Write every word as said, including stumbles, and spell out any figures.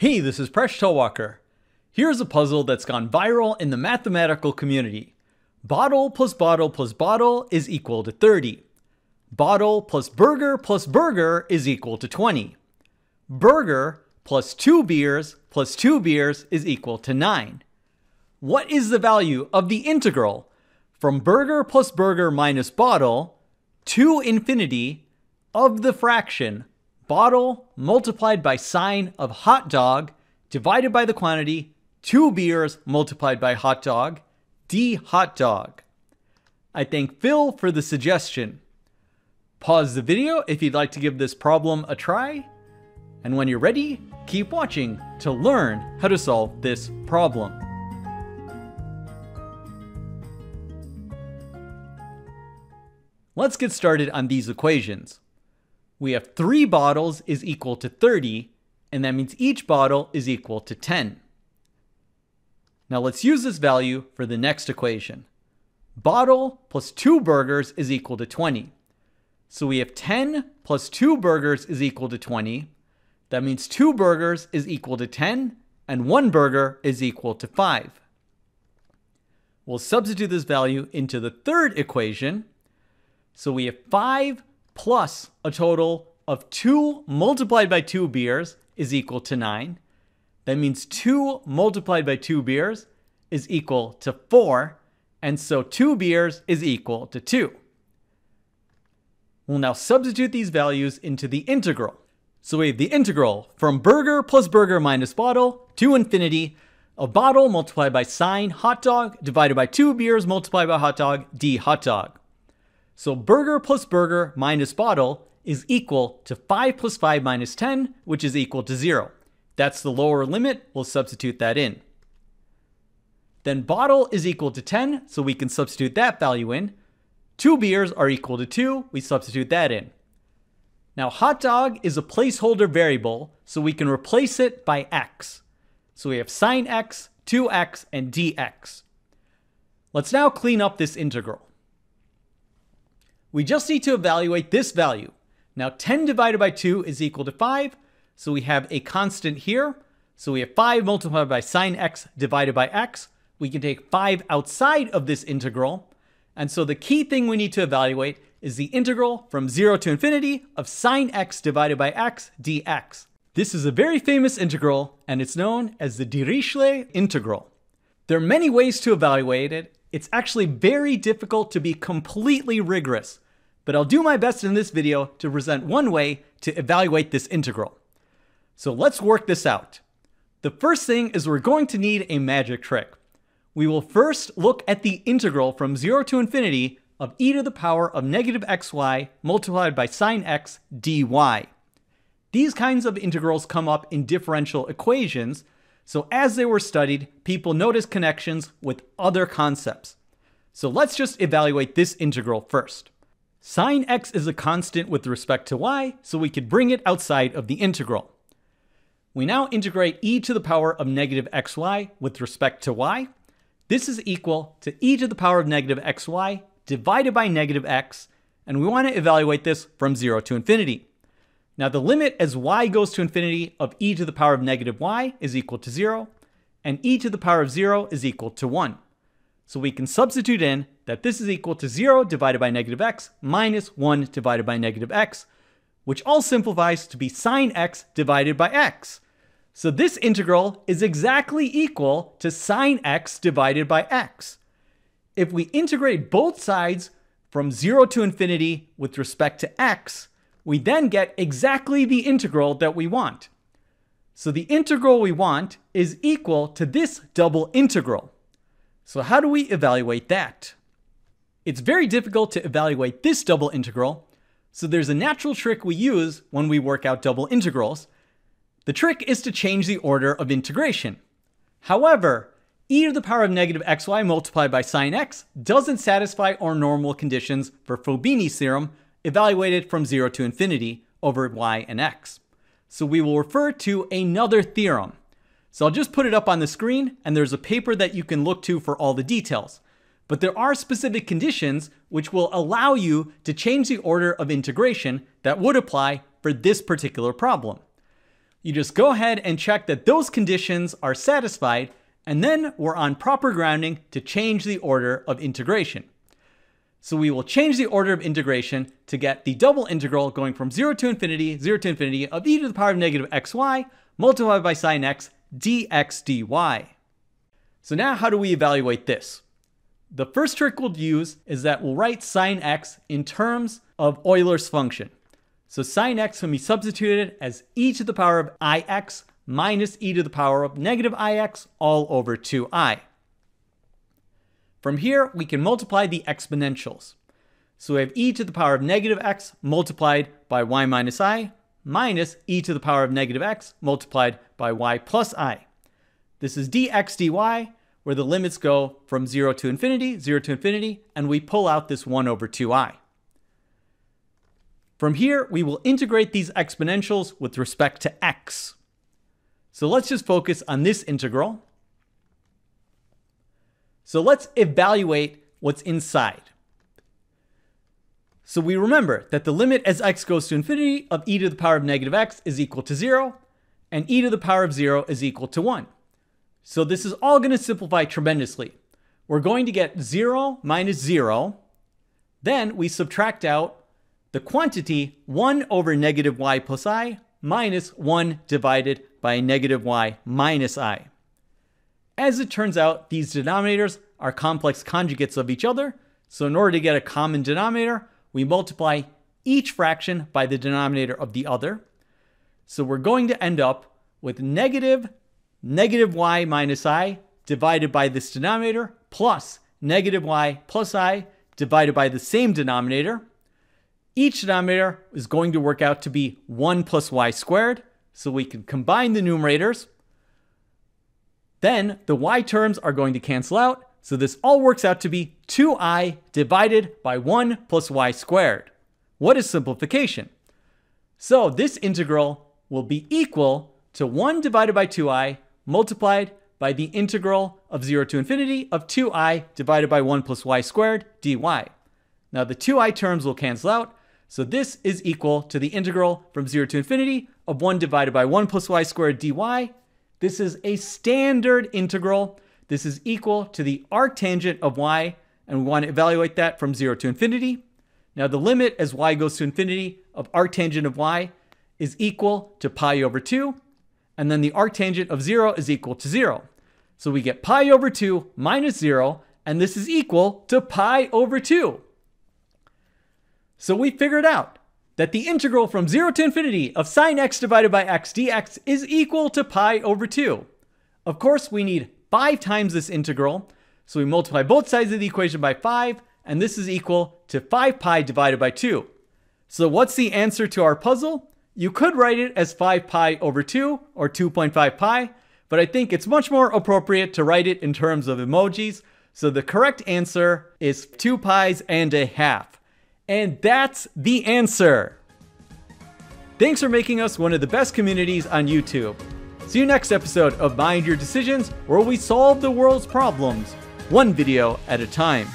Hey, this is Presh Talwalkar. Here's a puzzle that's gone viral in the mathematical community. Bottle plus bottle plus bottle is equal to thirty. Bottle plus burger plus burger is equal to twenty. Burger plus two beers plus two beers is equal to nine. What is the value of the integral from burger plus burger minus bottle to infinity of the fraction bottle multiplied by sine of hot dog divided by the quantity two beers multiplied by hot dog d hot dog? I thank Phil for the suggestion. Pause the video if you'd like to give this problem a try, and when you're ready, keep watching to learn how to solve this problem. Let's get started on these equations. We have three bottles is equal to thirty, and that means each bottle is equal to ten. Now let's use this value for the next equation. Bottle plus two burgers is equal to twenty. So we have ten plus two burgers is equal to twenty. That means two burgers is equal to ten, and one burger is equal to five. We'll substitute this value into the third equation. So we have five plus a total of two multiplied by two beers is equal to nine. That means two multiplied by two beers is equal to four, and so two beers is equal to two. We'll now substitute these values into the integral. So we have the integral from burger plus burger minus bottle to infinity of bottle multiplied by sine hot dog divided by two beers multiplied by hot dog d hot dog. So burger plus burger minus bottle is equal to five plus five minus ten, which is equal to zero. That's the lower limit. We'll substitute that in. Then bottle is equal to ten, so we can substitute that value in. Two beers are equal to two. We substitute that in. Now hot dog is a placeholder variable, so we can replace it by x. So we have sine x, two x, and dx. Let's now clean up this integral. We just need to evaluate this value. Now ten divided by two is equal to five, so we have a constant here. So we have five multiplied by sine x divided by x. We can take five outside of this integral. And so the key thing we need to evaluate is the integral from zero to infinity of sine x divided by x dx. This is a very famous integral, and it's known as the Dirichlet integral. There are many ways to evaluate it. It's actually very difficult to be completely rigorous, but I'll do my best in this video to present one way to evaluate this integral. So let's work this out. The first thing is we're going to need a magic trick. We will first look at the integral from zero to infinity of e to the power of negative xy multiplied by sine x dy. These kinds of integrals come up in differential equations, so as they were studied, people noticed connections with other concepts. So let's just evaluate this integral first. Sine x is a constant with respect to y, so we could bring it outside of the integral. We now integrate e to the power of negative xy with respect to y. This is equal to e to the power of negative xy divided by negative x, and we want to evaluate this from zero to infinity. Now the limit as y goes to infinity of e to the power of negative y is equal to zero, and e to the power of zero is equal to one. So we can substitute in that this is equal to zero divided by negative x minus one divided by negative x, which all simplifies to be sine x divided by x. So this integral is exactly equal to sine x divided by x. If we integrate both sides from zero to infinity with respect to x, we then get exactly the integral that we want. So the integral we want is equal to this double integral. So how do we evaluate that? It's very difficult to evaluate this double integral, so there's a natural trick we use when we work out double integrals. The trick is to change the order of integration. However, e to the power of negative xy multiplied by sine x doesn't satisfy our normal conditions for Fubini's theorem, evaluated from zero to infinity over y and x. So we will refer to another theorem. So I'll just put it up on the screen, and there's a paper that you can look to for all the details. But there are specific conditions which will allow you to change the order of integration that would apply for this particular problem. You just go ahead and check that those conditions are satisfied, and then we're on proper grounding to change the order of integration. So we will change the order of integration to get the double integral going from zero to infinity, zero to infinity of e to the power of negative xy multiplied by sine x dx dy. So now how do we evaluate this? The first trick we'll use is that we'll write sine x in terms of Euler's function. So sine x can be substituted as e to the power of ix minus e to the power of negative ix all over two i. From here, we can multiply the exponentials. So we have e to the power of negative x multiplied by y minus I minus e to the power of negative x multiplied by y plus I. This is dx dy, where the limits go from zero to infinity, zero to infinity, and we pull out this one over two i. From here, we will integrate these exponentials with respect to x. So let's just focus on this integral. So let's evaluate what's inside. So we remember that the limit as x goes to infinity of e to the power of negative x is equal to zero, and e to the power of zero is equal to one. So this is all going to simplify tremendously. We're going to get zero minus zero, then we subtract out the quantity one over negative y plus I minus one divided by negative y minus I. As it turns out, these denominators are complex conjugates of each other, so in order to get a common denominator, we multiply each fraction by the denominator of the other. So we're going to end up with negative negative y minus I divided by this denominator plus negative y plus I divided by the same denominator. Each denominator is going to work out to be one plus y squared, so we can combine the numerators. Then the y terms are going to cancel out, so this all works out to be two i divided by one plus y squared. What is simplification? So this integral will be equal to one divided by two i multiplied by the integral of zero to infinity of two i divided by one plus y squared dy. Now the two i terms will cancel out, so this is equal to the integral from zero to infinity of one divided by one plus y squared dy. This is a standard integral. This is equal to the arctangent of y, and we want to evaluate that from zero to infinity. Now the limit as y goes to infinity of arctangent of y is equal to pi over two, and then the arctangent of zero is equal to zero. So we get pi over two minus zero, and this is equal to pi over two. So we figured out that the integral from zero to infinity of sine x divided by x dx is equal to pi over two. Of course, we need five times this integral, so we multiply both sides of the equation by five, and this is equal to five pi divided by two. So what's the answer to our puzzle? You could write it as five pi over two, or two point five pi, but I think it's much more appropriate to write it in terms of emojis, so the correct answer is two pi's and a half. And that's the answer. Thanks for making us one of the best communities on YouTube. See you next episode of Mind Your Decisions, where we solve the world's problems one video at a time.